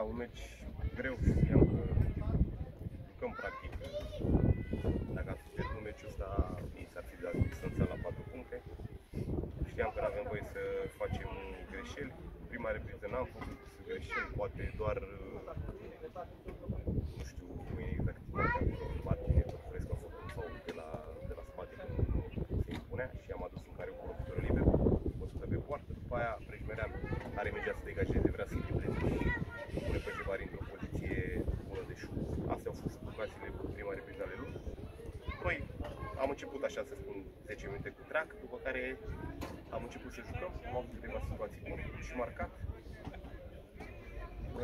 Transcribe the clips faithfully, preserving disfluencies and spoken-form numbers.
asta, un meci greu și știam că jucăm practic. Dacă ați pierdut meciul ăsta, ei s-ar fi dat distanța la patru puncte. Știam că nu avem voie să facem greșeli. Prima repriză n-am făcut greșeli, poate doar, nu știu, exact poate Fresca a făcut sau de la, de la spate când se impunea și am adus în care cu locuitorul liber, o sută pe poartă. După aia Prejmerean are mergea să degajeze, vrea să libreze și pune pe Jevari într-o poziție bună de șut. Astea au fost ocaziile cu prima repriză ale lui. Noi am început așa să spun zece minute cu trac, după care am început să jucăm, am avut câteva situații bune și marcat.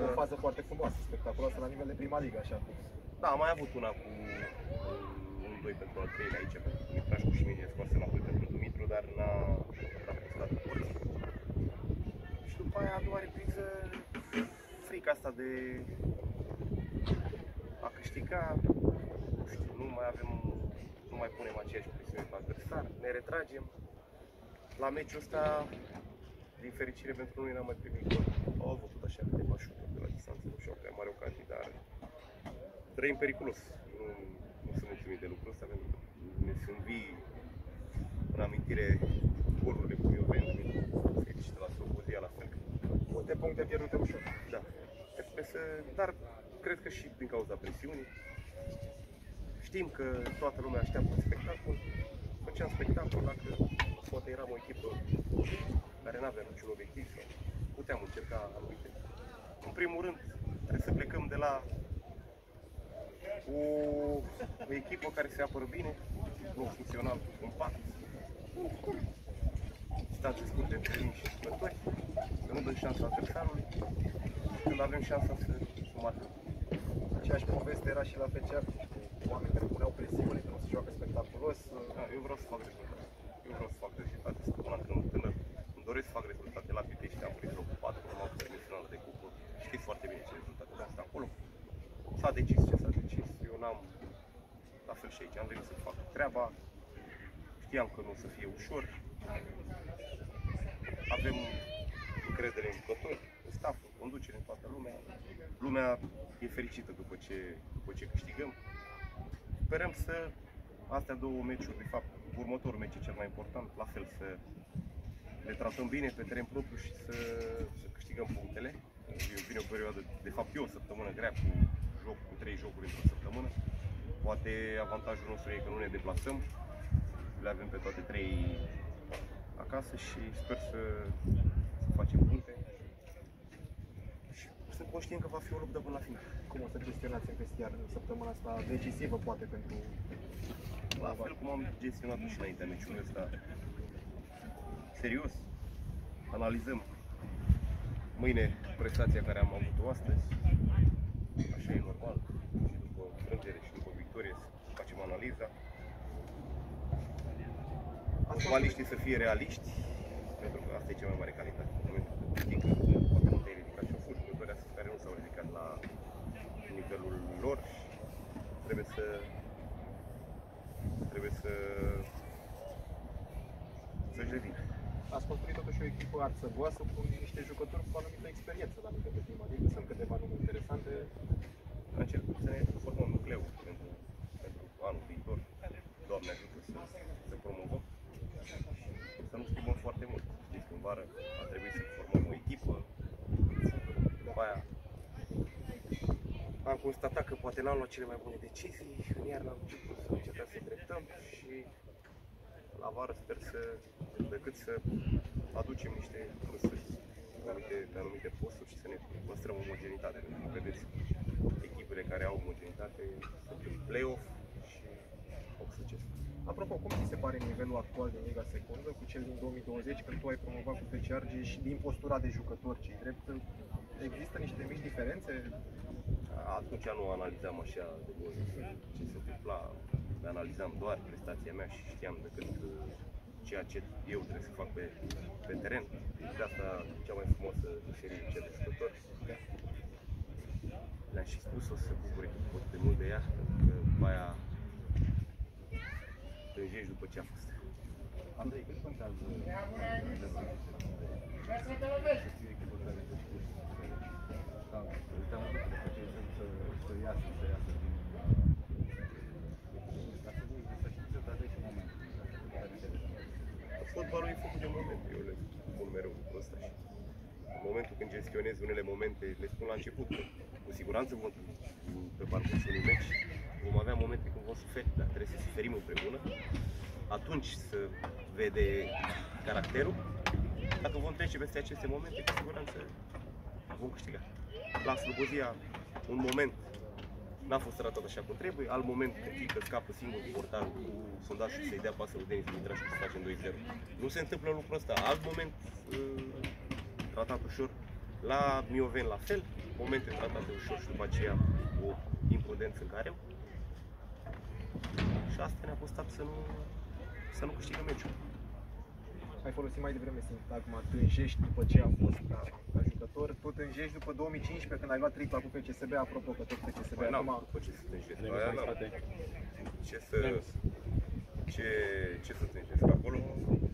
O fază foarte frumoasă, spectaculoasă la nivel de prima ligă, așa. Da, am mai avut una cu unu doi pentru al treilea aici, pentru că Mitrașcu și mine scoase înapoi pentru Dumitru, dar n-a prestat cu porți. Și după aia, a doua repriză, frica asta de a câștiga, nu știu, nu mai avem, nu mai punem aceeași presiune pe adversar, ne retragem. La meciul ăsta, din fericire pentru noi, n-am mai primit gol. Au avut așa câteva șuturi de la distanță, nu știu, că e mare ocazie, dar trăim periculos. Nu, nu sunt mulțumit de lucrul ăsta, ne sunt vii în amintire golurile cu Ioveni, deci de la Slobozia, la fel. Multe puncte pierdute ușor. Da. Să, dar cred că și din cauza presiunii. Știm că toată lumea așteaptă spectacol. Făceam spectacol dacă poate eram o echipă care nu avea niciun obiectiv sau puteam încerca anumite. În primul rând, trebuie să plecăm de la o, o echipă care se apără bine, nu funcțional, compact, stați scurte, prin și spători, să nu dăm șansa adversarului, când avem șansa să marcăm. Aceeași poveste era și la F C Argeș. Oamenii care puneau presiune, că nu se joacă spectaculos. Da, eu vreau să fac rezultate. Eu vreau să fac rezultate, sunt un antrenor tânăr. Îmi doresc să fac rezultate la Pitești, am primit locul patru, am avut semifinală de cupă. Știți foarte bine ce rezultate de asta acolo. S-a decis ce s-a decis, eu n-am... La fel și aici, am venit să fac treaba. Știam că nu o să fie ușor. Avem încredere în jucători, în staff, în conducere, în toată lumea. Lumea e fericită după ce, după ce câștigăm. Sperăm să astea două meciuri, de fapt, următorul meci e cel mai important, la fel să le tratăm bine pe teren propriu și să, să câștigăm punctele. Vine o perioadă, de fapt eu o săptămână grea cu, joc, cu trei jocuri într-o săptămână. Poate avantajul nostru e că nu ne deplasăm, le avem pe toate trei acasă și sper să, să facem puncte. Sunt conștient că va fi o luptă până la final. Cum o să gestionați în vestiar săptămâna asta decisivă, poate, pentru... La fel cum am gestionat și înaintea meciului ăsta. Serios, analizăm mâine prestația care am avut-o astăzi. Așa e normal. Și după înfrângere și după victorie facem analiza. Fotbaliștii să fie realiști, pentru că asta e cea mai mare calitate. S-au ridicat la nivelul lor și trebuie să, trebuie să, să-și revină. Ați construit totuși o echipă arțăvoasă cu niște jucători cu anumită experiență la nivel de prima ligă, sunt câteva nume interesante. Am încercat să ne formăm nucleu pentru, pentru anul viitor, Doamne ajută să, să promovăm și să nu schimbăm foarte mult. Știți, în vară a trebuit să formăm o echipă. Aia. Am constatat că poate n-am luat cele mai bune decizii, în iarnă am început să încercăm să dreptăm și la vară sper să, decât să aducem niște plusuri pe anumite, pe anumite posturi și să ne păstrăm omogenitate, pentru că vedeți echipele care au omogenitate sunt în play-off și au succes. Apropo, cum ți se pare nivelul actual din Liga Secundă cu cel din două mii douăzeci, când tu ai promovat cu F C Argeș și din postura de jucător, cei drept? Există niște mici diferențe? Atunci nu analizam așa de bun ce se întâmpla, analizam doar prestația mea și știam decât ceea ce eu trebuie să fac pe, pe teren. De asta cea mai frumoasă diferire în cea de jucător. Le-am și spus, o să se bucure tot de mult de ea, pentru că după aia plângești după ce a fost. Andrei, cât contează? Să ții echipă care te-a spus? Da, iasă, să iasă din... Dacă nu există, să știți, dar de ce moment? Fotbalul e făcut de momente, eu le spun mereu lucrul ăsta și în momentul când gestionez unele momente, le spun la început, cu siguranță vom pe parcursul unui meci, vom avea momente când vom suferi, dar trebuie să suferim împreună, atunci să vede caracterul. Dacă vom trece peste aceste momente, cu siguranță vom câștiga. La Slobozia, un moment n-a fost ratat așa cum trebuie, al moment când că scapă singur portarul cu sondajul să-i dea pasă lui Denis Dumitrașcu și să facem doi zero. Nu se întâmplă lucrul ăsta, alt moment tratat ușor, la Mioven la fel, momente tratate ușor și după aceea o imprudență în careu. Și asta ne-a costat să nu, să nu câștigăm meciul. Ai folosit mai devreme sintagma, tânjești după ce a fost ca, ca jucător. Tu tânjești după două mii cincisprezece când ai luat tripla cu C S B, apropo că tot pe C S B păi acum... După ce să tânjesc, aia n-am. Ce să... Ce, ce să tânjesc acolo?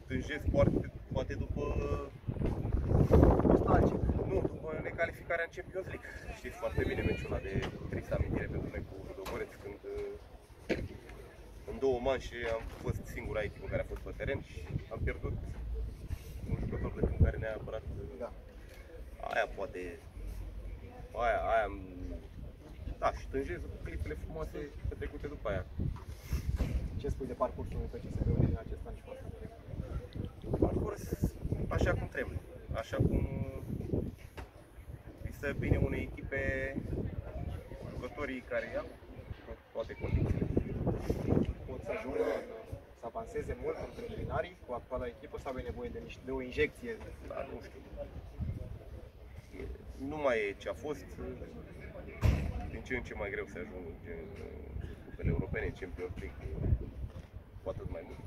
Tânjesc poate, poate după... Nostalgic. Nu, după necalificarea în Champions League. Știți foarte bine meciul ăla de tristă amintire pentru noi cu Ludogoreț, când... În două manșe am fost singura echipă care a fost pe teren și am pierdut un jucător de timp care ne-a apărat. Da. Aia poate... Aia, aia... Da, și tânjez cu clipele frumoase petrecute după aia. Ce spui de parcursul pe C S B-ului din acest an și foarte mult? Parcurs așa cum trebuie. Așa cum îi stă bine unei echipe jucătorii care iau toate condițiile. Pot să ajungă să avanseze mult între trinarii cu actuala echipă sau ai nevoie de, niște, de o injecție? Da, nu știu. E, nu mai e ce a fost. Din ce în ce mai greu să ajung în cupele europene, în Champions League, cu atât mai mult.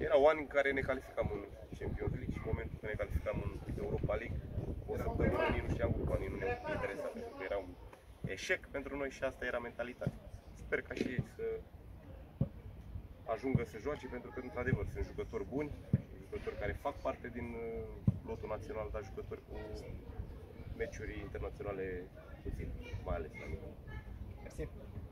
Erau ani în care ne calificam în Champions League și în momentul când ne calificam în Europa League, o săptămână nu știam grupa, nu ne interesa, pentru că era un eșec pentru noi și asta era mentalitatea. Sper ca și ei să ajungă să joace, pentru că, într-adevăr, sunt jucători buni, jucători care fac parte din lotul național, dar jucători cu meciuri internaționale puțin, mai ales la noi.